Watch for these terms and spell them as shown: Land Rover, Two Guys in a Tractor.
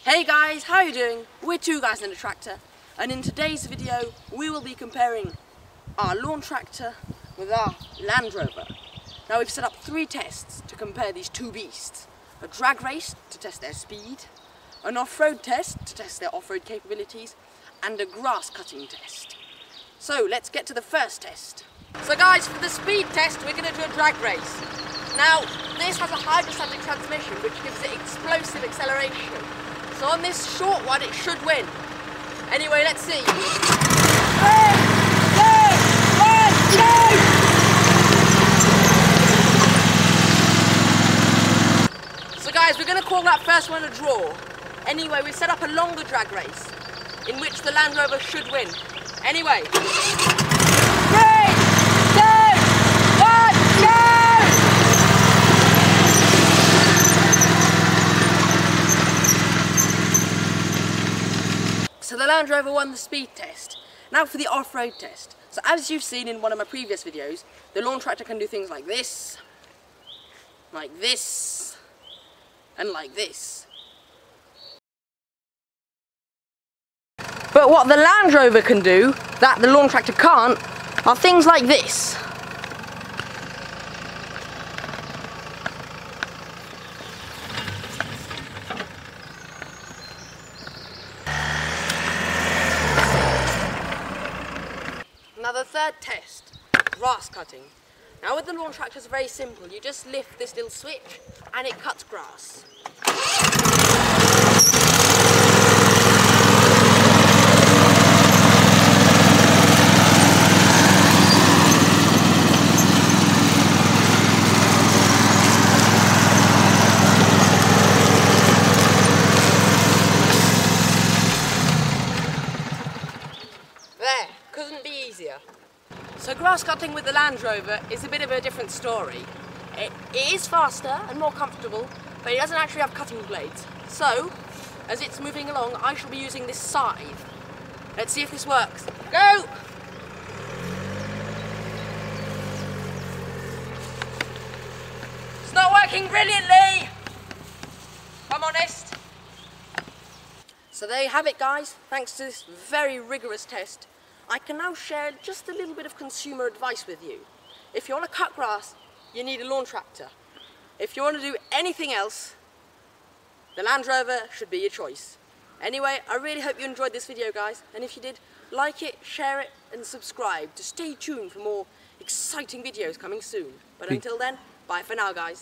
Hey guys, how are you doing? We're Two Guys in a Tractor, and in today's video we will be comparing our lawn tractor with our Land Rover. Now we've set up three tests to compare these two beasts. A drag race to test their speed, an off-road test to test their off-road capabilities, and a grass cutting test. So let's get to the first test. So guys, for the speed test we're going to do a drag race. Now this has a hydrostatic transmission which gives it explosive acceleration. So on this short one, it should win. Anyway, let's see. 3, 2, 1, go! So guys, we're going to call that first one a draw. Anyway, we've set up a longer drag race in which the Land Rover should win. Anyway. 3, 2, 1, go! So the Land Rover won the speed test. Now for the off-road test. So as you've seen in one of my previous videos, the lawn tractor can do things like this, and like this. But what the Land Rover can do, that the lawn tractor can't, are things like this. Now the third test, grass cutting. Now with the lawn tractor it's very simple, you just lift this little switch and it cuts grass. Couldn't be easier. So grass cutting with the Land Rover is a bit of a different story. It is faster and more comfortable, but it doesn't actually have cutting blades. So, as it's moving along, I shall be using this scythe. Let's see if this works. Go! It's not working brilliantly, if I'm honest. So there you have it guys, thanks to this very rigorous test, I can now share just a little bit of consumer advice with you. If you want to cut grass, you need a lawn tractor. If you want to do anything else, the Land Rover should be your choice. Anyway, I really hope you enjoyed this video guys, and if you did, like it, share it and subscribe to stay tuned for more exciting videos coming soon. But until then, bye for now guys.